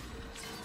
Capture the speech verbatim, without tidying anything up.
Yeah.